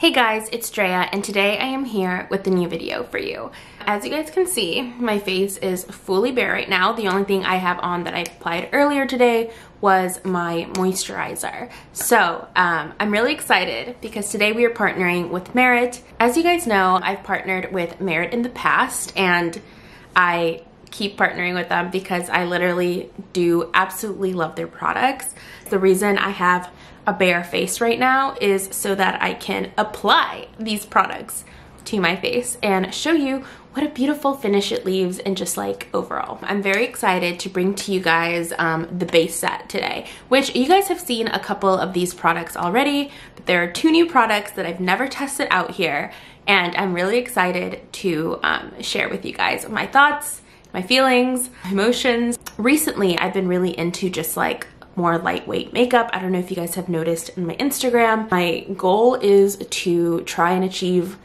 Hey guys, it's Drea, and today I am here with a new video for you. As you guys can see, my face is fully bare right now. The only thing I have on that I applied earlier today was my moisturizer. So I'm really excited because today we are partnering with Merit. As you guys know, I've partnered with Merit in the past, and I keep partnering with them because I literally do absolutely love their products. The reason I have a bare face right now is so that I can apply these products to my face and show you what a beautiful finish it leaves, and just like overall. I'm very excited to bring to you guys the base set today, which you guys have seen a couple of these products already, but there are two new products that I've never tested out here, and I'm really excited to share with you guys my thoughts, my feelings, emotions. Recently, I've been really into just like more lightweight makeup. I don't know if you guys have noticed in my Instagram. My goal is to try and achieve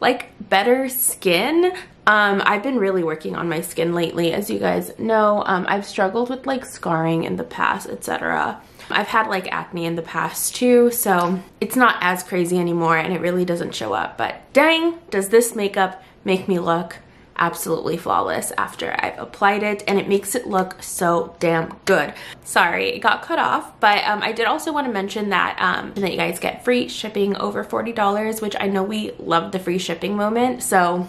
like better skin. I've been really working on my skin lately, as you guys know. I've struggled with like scarring in the past, etc. I've had like acne in the past too, so it's not as crazy anymore and it really doesn't show up, but dang, does this makeup make me look absolutely flawless after I've applied it, and it makes it look so damn good. Sorry, it got cut off, but I did also want to mention that you guys get free shipping over $40, which I know we love the free shipping moment, so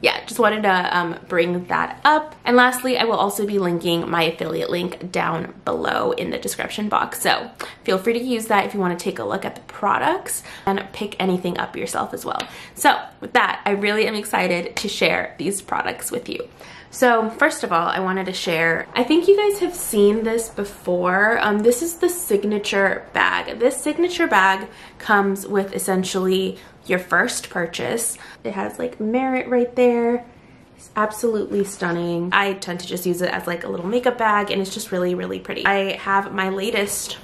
yeah, just wanted to bring that up. And lastly, I will also be linking my affiliate link down below in the description box, so feel free to use that if you want to take a look at the products and pick anything up yourself as well. So with that, I really am excited to share these products with you. So first of all, I wanted to share, I think you guys have seen this before. This is the signature bag. This signature bag comes with essentially your first purchase. It has like Merit right there. It's absolutely stunning. I tend to just use it as like a little makeup bag, and it's just really, really pretty. I have my latest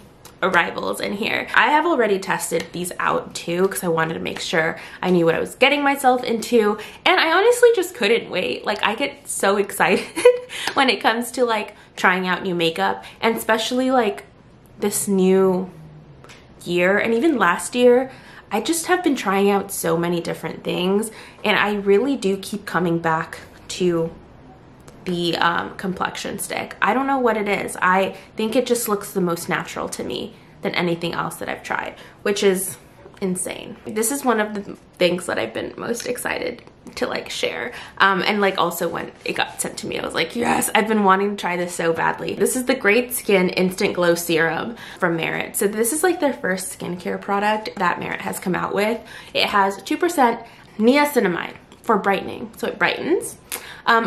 arrivals in here. I have already tested these out too because I wanted to make sure I knew what I was getting myself into, and I honestly just couldn't wait. Like, I get so excited when it comes to like trying out new makeup, and especially like this new year, and even last year I just have been trying out so many different things, and I really do keep coming back to the complexion stick. I don't know what it is. I think it just looks the most natural to me than anything else that I've tried, which is insane. This is one of the things that I've been most excited to like share, and like also when it got sent to me I was like, yes, I've been wanting to try this so badly. This is the Great Skin Instant Glow Serum from Merit. So this is like their first skincare product that Merit has come out with. It has 2% niacinamide for brightening, so it brightens.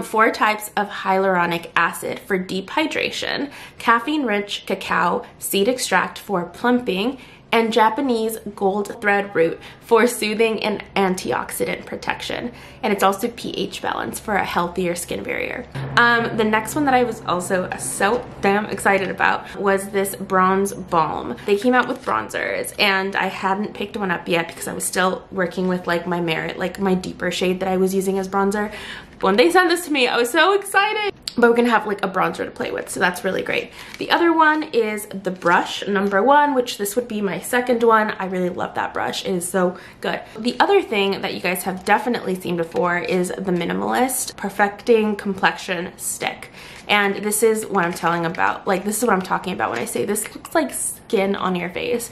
4 types of hyaluronic acid for deep hydration, caffeine-rich cacao seed extract for plumping, and Japanese gold thread root for soothing and antioxidant protection. And it's also pH balance for a healthier skin barrier. The next one that I was also so damn excited about was this Bronze Balm. They came out with bronzers, and I hadn't picked one up yet because I was still working with like my Merit, like my deeper shade that I was using as bronzer. But when they sent this to me, I was so excited. But we're gonna have like a bronzer to play with, so that's really great. The other one is the brush number 1, which this would be my second one. I really love that brush. It is so good. The other thing that you guys have definitely seen before is the Minimalist Perfecting Complexion Stick. And this is what I'm telling about. Like, this is what I'm talking about when I say this looks like skin on your face.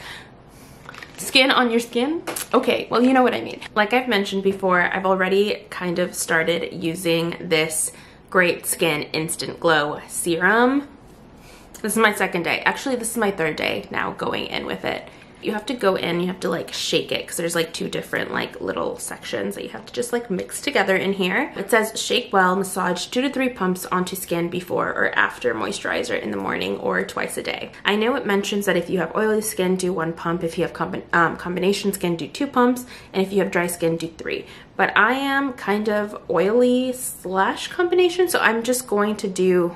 Skin on your skin? Okay, well, you know what I mean. Like I've mentioned before, I've already kind of started using this Great Skin Instant Glow Serum. This is my second day. Actually, this is my third day now going in with it. You have to go in, you have to like shake it because there's like 2 different like little sections that you have to just like mix together in here. It says shake well, massage 2 to 3 pumps onto skin before or after moisturizer in the morning or twice a day. I know it mentions that if you have oily skin, do 1 pump. If you have combination skin, do 2 pumps. And if you have dry skin, do 3. But I am kind of oily / combination, so I'm just going to do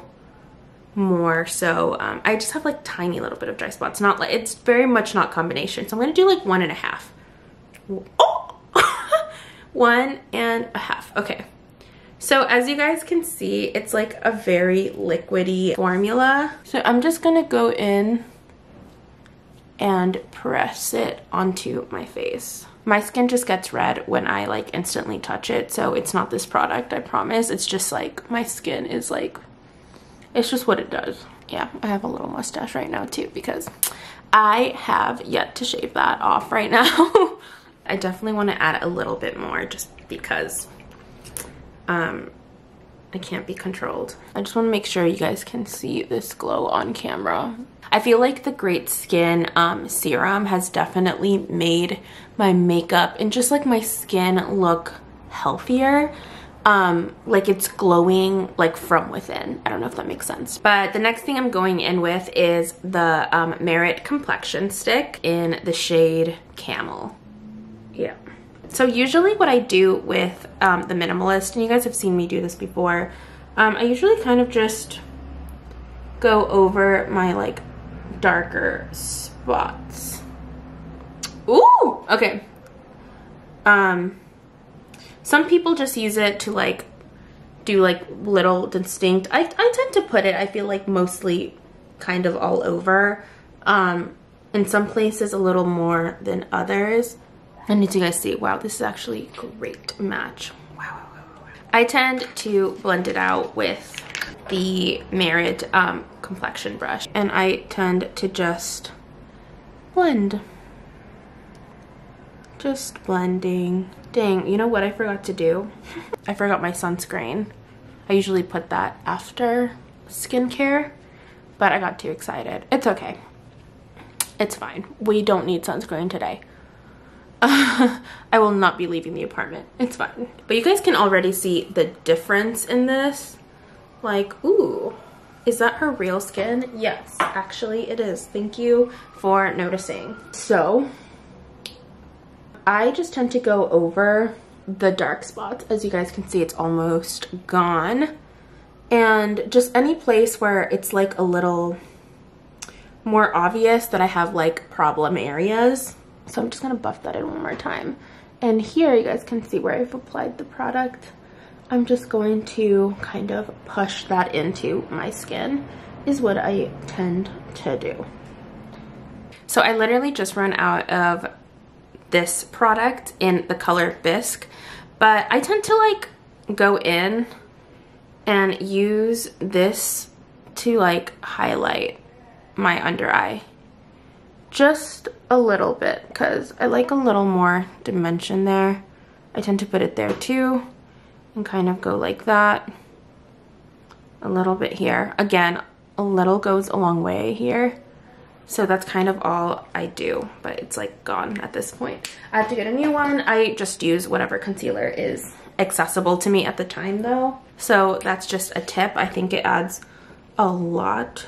more so. I just have like tiny little bit of dry spots, not like, it's very much not combination, so I'm gonna do like 1.5. Oh! 1.5. Okay, so as you guys can see, it's like a very liquidy formula, so I'm just gonna go in and press it onto my face. My skin just gets red when I like instantly touch it, so it's not this product, I promise. It's just like my skin is like, it's just what it does. Yeah, I have a little mustache right now too because I have yet to shave that off right now. I definitely want to add a little bit more just because I can't be controlled. I just want to make sure you guys can see this glow on camera. I feel like the Great Skin serum has definitely made my makeup and just like my skin look healthier. Like it's glowing like from within. I don't know if that makes sense. But the next thing I'm going in with is the Merit Complexion Stick in the shade Camel. Yeah. So usually what I do with the Minimalist, and you guys have seen me do this before, I usually kind of just go over my like darker spots. Ooh, okay. Some people just use it to like do like little distinct, I tend to put it, I feel like mostly kind of all over. In some places a little more than others. And as you guys see, wow, this is actually a great match. Wow. I tend to blend it out with the Merit complexion brush, and I tend to just blend. Just blending. Dang, you know what I forgot to do? I forgot my sunscreen. I usually put that after skincare, but I got too excited. It's okay. It's fine. We don't need sunscreen today. I will not be leaving the apartment. It's fine. But you guys can already see the difference in this. Like, ooh, is that her real skin? Yes, actually it is. Thank you for noticing. So, I just tend to go over the dark spots. As you guys can see, it's almost gone. And just any place where it's like a little more obvious that I have like problem areas. So I'm just gonna buff that in one more time. And here you guys can see where I've applied the product. I'm just going to kind of push that into my skin is what I tend to do. So I literally just ran out of this product in the color Bisque, but I tend to like go in and use this to like highlight my under eye. Just a little bit because I like a little more dimension there. I tend to put it there too and kind of go like that. A little bit here. Again, a little goes a long way here. So that's kind of all I do, but it's like gone at this point. I have to get a new one. I just use whatever concealer is accessible to me at the time though. So that's just a tip. I think it adds a lot.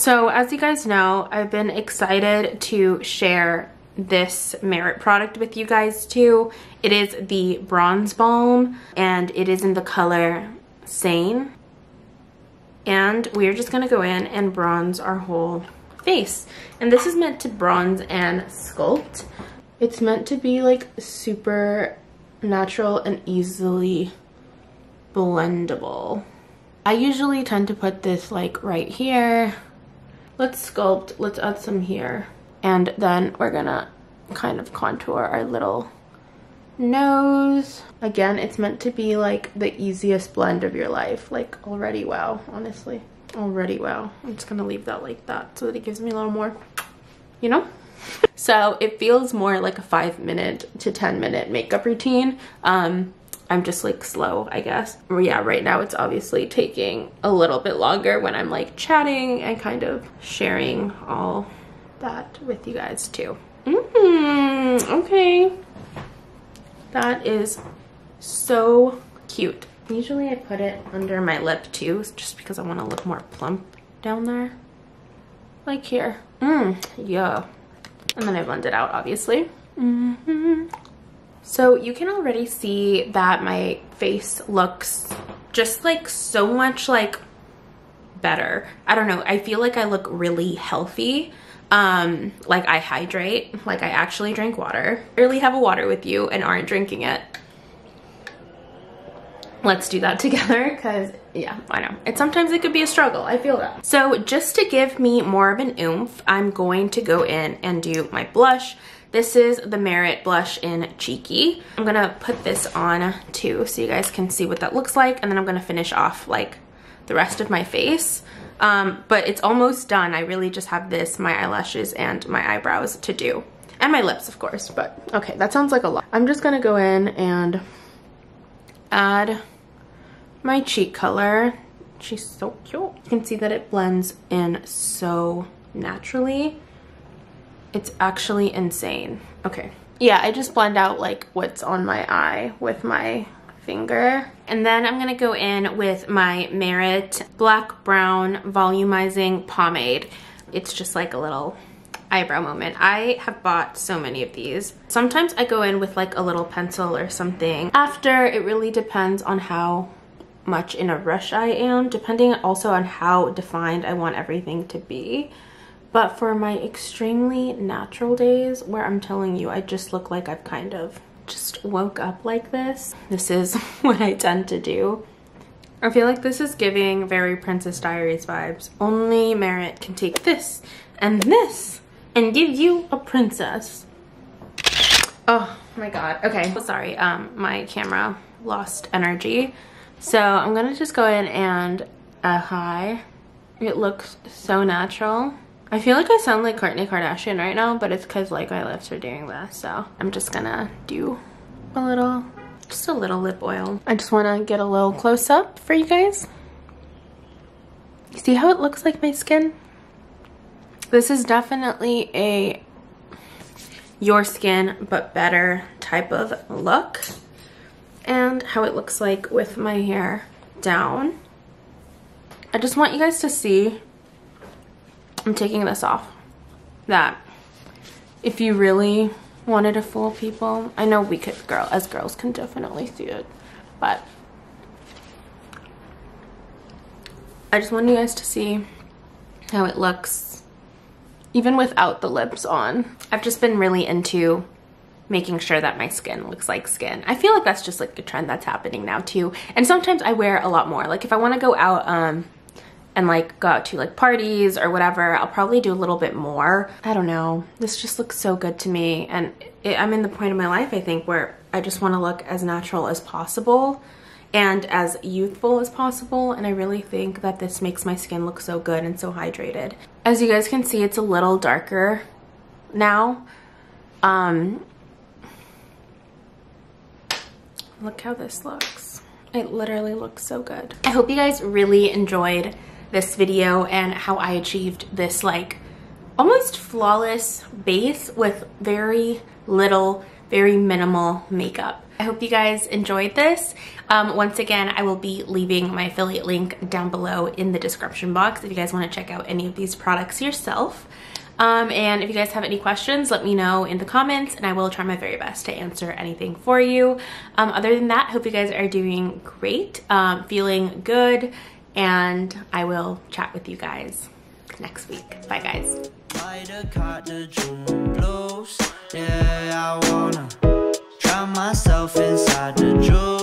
So as you guys know, I've been excited to share this Merit product with you guys too. It is the Bronze Balm and it is in the color Seide. And we're just gonna go in and bronze our whole face. And this is meant to bronze and sculpt. It's meant to be like super natural and easily blendable. I usually tend to put this like right here. Let's sculpt, let's add some here. And then we're gonna kind of contour our little nose. Again, it's meant to be like the easiest blend of your life. Like already wow, honestly. Already wow. I'm just gonna leave that like that so that it gives me a little more, you know? So it feels more like a 5- to 10-minute makeup routine. I'm just like slow, I guess. Yeah, right now it's obviously taking a little bit longer when I'm like chatting and kind of sharing all that with you guys too. Okay. That is so cute. Usually I put it under my lip too, just because I want to look more plump down there. Like here. Yeah. And then I blend it out, obviously. So you can already see that my face looks just like so much like better. I don't know. I feel like I look really healthy. Like I hydrate, like I actually drink water. Really have a water with you and aren't drinking it. Let's do that together, because yeah, I know. Sometimes it could be a struggle, I feel that. So just to give me more of an oomph, I'm going to go in and do my blush. This is the Merit blush in Cheeky. I'm gonna put this on too, so you guys can see what that looks like, and then I'm gonna finish off like the rest of my face. But it's almost done. I really just have this, my eyelashes and my eyebrows to do. And my lips, of course, but okay, that sounds like a lot. I'm just gonna go in and add my cheek color. She's so cute. You can see that it blends in so naturally. It's actually insane. Okay. Yeah, I just blend out like what's on my eye with my finger. And then I'm gonna go in with my Merit black brown volumizing pomade. It's just like a little eyebrow moment. I have bought so many of these. Sometimes I go in with like a little pencil or something after. It really depends on how much in a rush I am, depending also on how defined I want everything to be. But for my extremely natural days where I'm telling you I just look like I've kind of just woke up like this, this is what I tend to do. I feel like this is giving very Princess Diaries vibes. Only Merit can take this and this and give you a princess. Oh my god. Okay, sorry, my camera lost energy. So I'm gonna just go in and hi. It looks so natural. I feel like I sound like Kourtney Kardashian right now, but it's because like my lips are doing this. So I'm just gonna do a little, just a little lip oil. I just wanna get a little close up for you guys. See how it looks like my skin? This is definitely a your skin but better type of look, and how it looks like with my hair down. I just want you guys to see, I'm taking this off, that if you really wanted to fool people, I know we could, girls can definitely see it, but I just want you guys to see how it looks even without the lips on. I've just been really into making sure that my skin looks like skin. I feel like that's just like a trend that's happening now too. And sometimes I wear a lot more. Like if I want to go out and like go out to like parties or whatever, I'll probably do a little bit more. I don't know. This just looks so good to me. And I'm in the point of my life, I think, where I just want to look as natural as possible and as youthful as possible, and I really think that this makes my skin look so good and so hydrated. As you guys can see, it's a little darker now. Look how this looks. It literally looks so good. I hope you guys really enjoyed this video and how I achieved this like almost flawless base with very little, very minimal makeup. I hope you guys enjoyed this. Once again, I will be leaving my affiliate link down below in the description box if you guys want to check out any of these products yourself. And if you guys have any questions, let me know in the comments and I will try my very best to answer anything for you. Other than that, hope you guys are doing great, feeling good, and I will chat with you guys next week. Bye guys. Yeah, I wanna drown myself inside the jewel.